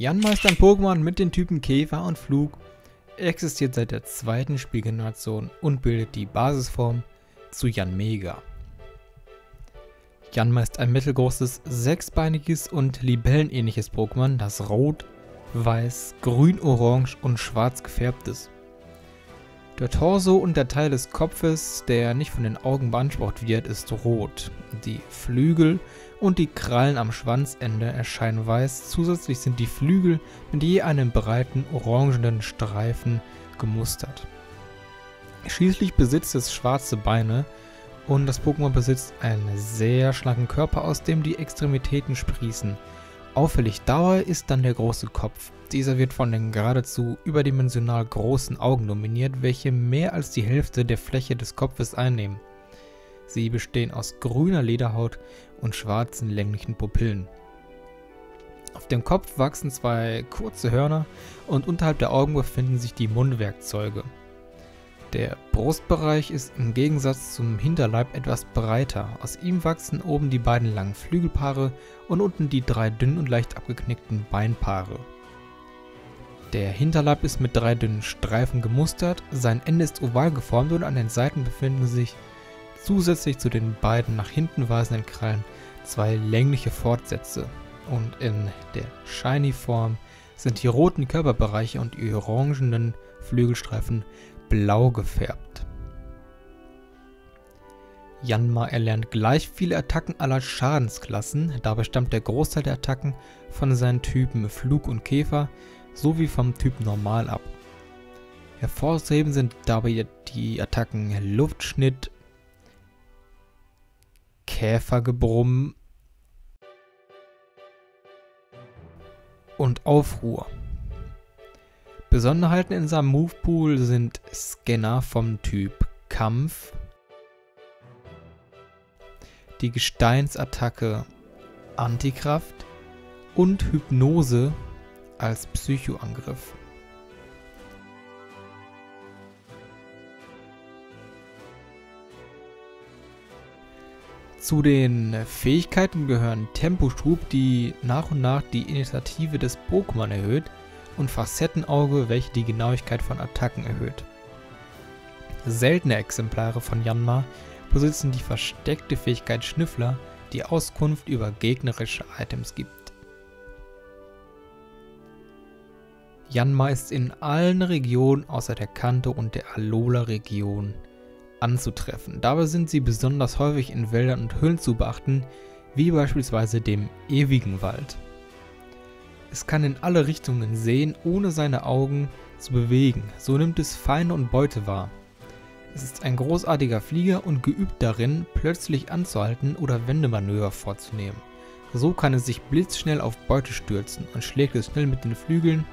Yanma ist ein Pokémon mit den Typen Käfer und Flug, existiert seit der zweiten Spielgeneration und bildet die Basisform zu Yanmega. Yanma ist ein mittelgroßes, sechsbeiniges und libellenähnliches Pokémon, das rot, weiß, grün, orange und schwarz gefärbt ist. Der Torso und der Teil des Kopfes, der nicht von den Augen beansprucht wird, ist rot. Die Flügel und die Krallen am Schwanzende erscheinen weiß. Zusätzlich sind die Flügel mit je einem breiten orangenen Streifen gemustert. Schließlich besitzt es schwarze Beine und das Pokémon besitzt einen sehr schlanken Körper, aus dem die Extremitäten sprießen. Auffällig dabei ist dann der große Kopf. Dieser wird von den geradezu überdimensional großen Augen dominiert, welche mehr als die Hälfte der Fläche des Kopfes einnehmen. Sie bestehen aus grüner Lederhaut und schwarzen länglichen Pupillen. Auf dem Kopf wachsen zwei kurze Hörner und unterhalb der Augen befinden sich die Mundwerkzeuge. Der Brustbereich ist im Gegensatz zum Hinterleib etwas breiter. Aus ihm wachsen oben die beiden langen Flügelpaare und unten die drei dünnen und leicht abgeknickten Beinpaare. Der Hinterleib ist mit drei dünnen Streifen gemustert, sein Ende ist oval geformt und an den Seiten befinden sich zusätzlich zu den beiden nach hinten weisenden Krallen zwei längliche Fortsätze. Und in der Shiny-Form sind die roten Körperbereiche und die orangenen Flügelstreifen blau gefärbt. Yanma erlernt gleich viele Attacken aller Schadensklassen, dabei stammt der Großteil der Attacken von seinen Typen Flug und Käfer sowie vom Typ Normal ab. Hervorzuheben sind dabei die Attacken Luftschnitt, Käfergebrumm und Aufruhr. Besonderheiten in seinem Movepool sind Scanner vom Typ Kampf, die Gesteinsattacke Antikraft und Hypnose als Psychoangriff. Zu den Fähigkeiten gehören Tempo-Stroop, die nach und nach die Initiative des Pokémon erhöht, und Facettenauge, welche die Genauigkeit von Attacken erhöht. Seltene Exemplare von Yanma besitzen die versteckte Fähigkeit Schnüffler, die Auskunft über gegnerische Items gibt. Yanma ist in allen Regionen außer der Kanto und der Alola-Region anzutreffen. Dabei sind sie besonders häufig in Wäldern und Höhlen zu beachten, wie beispielsweise dem ewigen Wald. Es kann in alle Richtungen sehen, ohne seine Augen zu bewegen. So nimmt es Feinde und Beute wahr. Es ist ein großartiger Flieger und geübt darin, plötzlich anzuhalten oder Wendemanöver vorzunehmen. So kann es sich blitzschnell auf Beute stürzen und schlägt es schnell mit den Flügeln,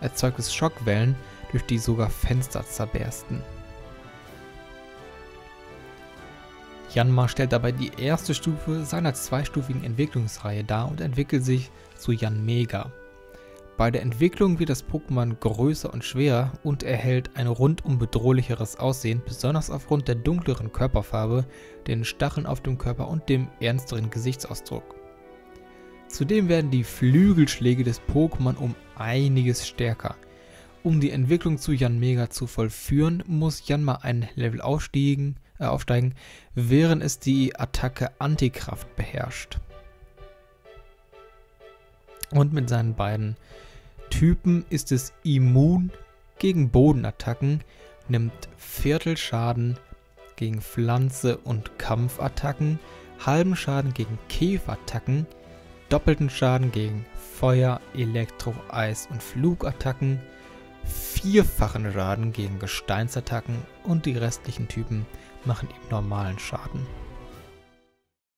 erzeugt es Schockwellen, durch die sogar Fenster zerbersten. Yanma stellt dabei die erste Stufe seiner zweistufigen Entwicklungsreihe dar und entwickelt sich zu Yanmega. Bei der Entwicklung wird das Pokémon größer und schwerer und erhält ein rundum bedrohlicheres Aussehen, besonders aufgrund der dunkleren Körperfarbe, den Stacheln auf dem Körper und dem ernsteren Gesichtsausdruck. Zudem werden die Flügelschläge des Pokémon um einiges stärker. Um die Entwicklung zu Yanmega zu vollführen, muss Yanma ein Level aufsteigen, während es die Attacke Antikraft beherrscht. Und mit seinen beiden Typen ist es immun gegen Bodenattacken, nimmt Viertelschaden gegen Pflanze- und Kampfattacken, halben Schaden gegen Käferattacken, doppelten Schaden gegen Feuer-, Elektro-, Eis- und Flugattacken, vierfachen Schaden gegen Gesteinsattacken und die restlichen Typen machen ihm normalen Schaden.